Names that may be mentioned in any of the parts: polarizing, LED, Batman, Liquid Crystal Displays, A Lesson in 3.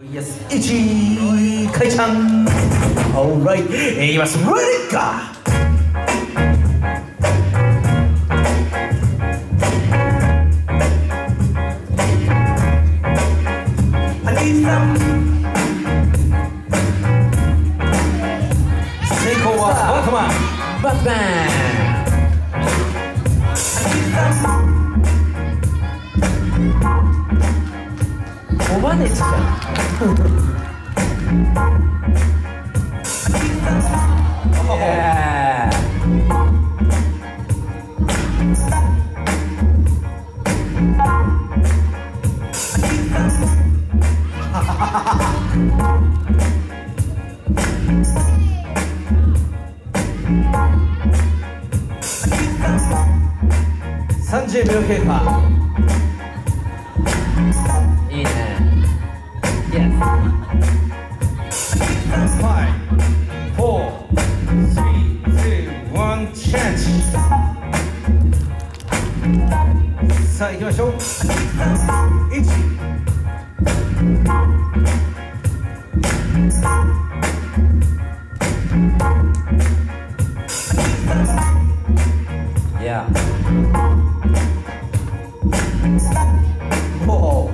Yes, Ichi Kai-chan. All right, you must ready, God. I need some. Seiko wa Wakama, Batman. I need some. Yeah. Sanjay Milkeka. Sa ikimashou. Ichi. Yeah. Whoa.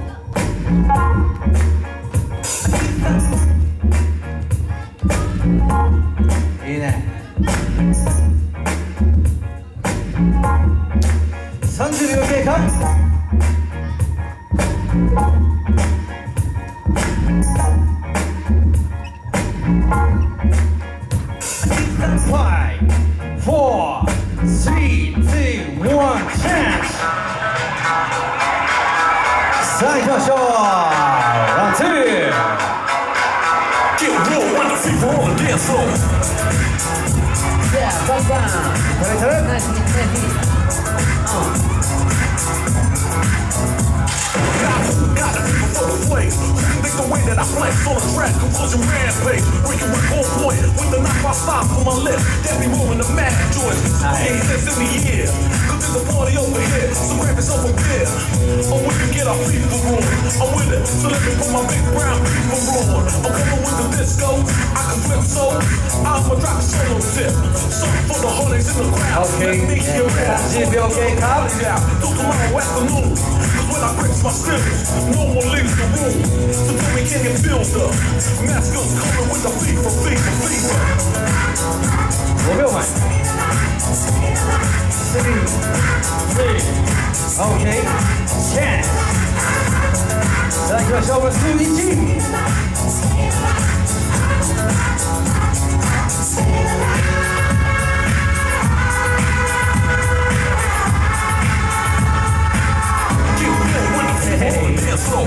이이 네. 30秒経過。5、4、3、2、1、チェンジ。さあ行きましょう。ワン、ツー。Get real, one, two, four, on the dance floor. Yeah, bang bang. Nice, nice, nice. Gotta people for the place. Think the way that I flex on the track, compulsion rampage. Breaking with cold point, with the knock by five on my lips. That be moving the mad joint. Hey, that's in the year. Cause there's a party over here, some rap is over there. Oh, we can get our people room. I'm with it, so let me put my big brown people room. I'm coming with the disco, I can flip so. I'm gonna drop a solo tip. Something for the honeys in the crowd. Okay, when I break my scrimmage, no one leaves the room. So then we can get built up. Mascots coming with the fever, fever, fever. What do you want? Okay. Yeah. Thank you, show us to the team. So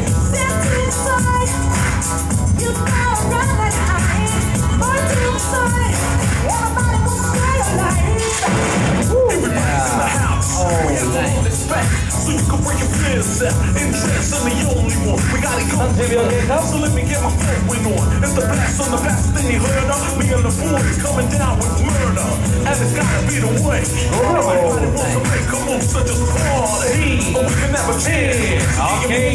you can bring your fears out. Interest, I'm the only one. We gotta go. So let me get my foot on. It's the blast on the best thing you heard of. Me and the boys coming down with murder. And it's gotta be the way. Everybody wants to make a move, such as party. But we can never change. Okay.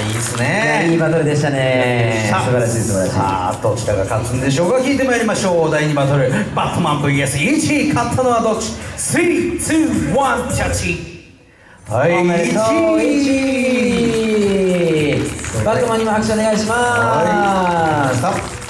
いいですね。いいバトルでしたね。素晴らしい素晴らしい。さあ、どちらが勝つんでしょうか。聞いてまいりましょう。第2バトル、バットマン VS1。勝ったのはどっち？ 3、2、1、キャッチ。はい、1。バットマンにも拍手お願いします。